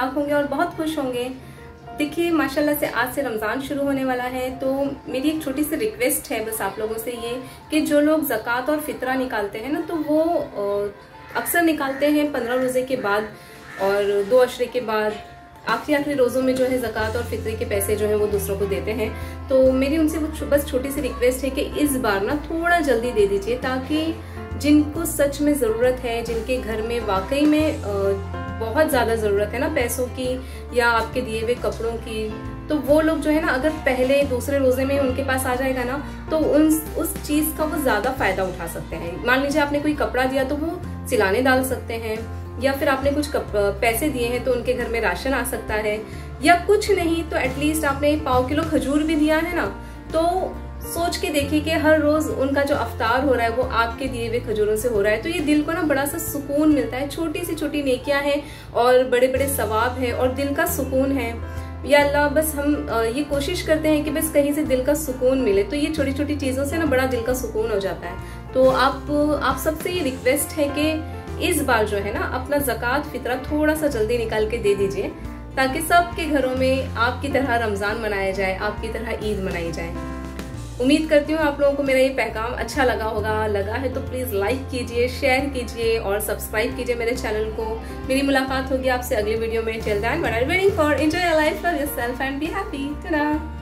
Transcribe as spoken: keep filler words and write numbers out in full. खुशहाल होंगे और बहुत खुश होंगे। देखिए माशाल्लाह से आज से रमज़ान शुरू होने वाला है, तो मेरी एक छोटी सी रिक्वेस्ट है बस आप लोगों से ये कि जो लोग ज़कात और फितरा निकालते हैं ना, तो वो अक्सर निकालते हैं पंद्रह रोज़े के बाद और दो अशरे के बाद, आखिरी आखिरी रोज़ों में जो है ज़कात और फितरे के पैसे जो है वो दूसरों को देते हैं। तो मेरी उनसे वो बस छोटी सी रिक्वेस्ट है कि इस बार ना थोड़ा जल्दी दे दीजिए, ताकि जिनको सच में ज़रूरत है, जिनके घर में वाकई में बहुत ज़्यादा ज़रूरत है ना पैसों की या आपके दिए हुए कपड़ों की, तो वो लोग जो है ना अगर पहले दूसरे रोज़े में उनके पास आ जाएगा ना, तो उन उस चीज़ का वो ज़्यादा फ़ायदा उठा सकते हैं। मान लीजिए आपने कोई कपड़ा दिया तो वो सिलाने डाल सकते हैं, या फिर आपने कुछ पैसे दिए हैं तो उनके घर में राशन आ सकता है, या कुछ नहीं तो एटलीस्ट आपने पाव किलो खजूर भी दिया है ना, तो सोच के देखिए कि हर रोज़ उनका जो अफ्तार हो रहा है वो आपके दिए हुए खजूरों से हो रहा है। तो ये दिल को ना बड़ा सा सुकून मिलता है, छोटी सी छोटी नेकियां हैं और बड़े बड़े सवाब हैं और दिल का सुकून है। या अल्लाह बस हम ये कोशिश करते हैं कि बस कहीं से दिल का सुकून मिले, तो ये छोटी छोटी चीज़ों से ना बड़ा दिल का सुकून हो जाता है। तो आप आप सबसे ये रिक्वेस्ट है कि इस बार जो है ना अपना ज़कात फितरा थोड़ा सा जल्दी निकाल के दे दीजिए, ताकि सबके घरों में आपकी तरह रमज़ान मनाया जाए, आपकी तरह ईद मनाई जाए। उम्मीद करती हूँ आप लोगों को मेरा ये पैगाम अच्छा लगा होगा। लगा है तो प्लीज़ लाइक कीजिए, शेयर कीजिए और सब्सक्राइब कीजिए मेरे चैनल को। मेरी मुलाकात होगी आपसे अगले वीडियो में। Till then what are you waiting for, enjoy your life, love yourself and be happy.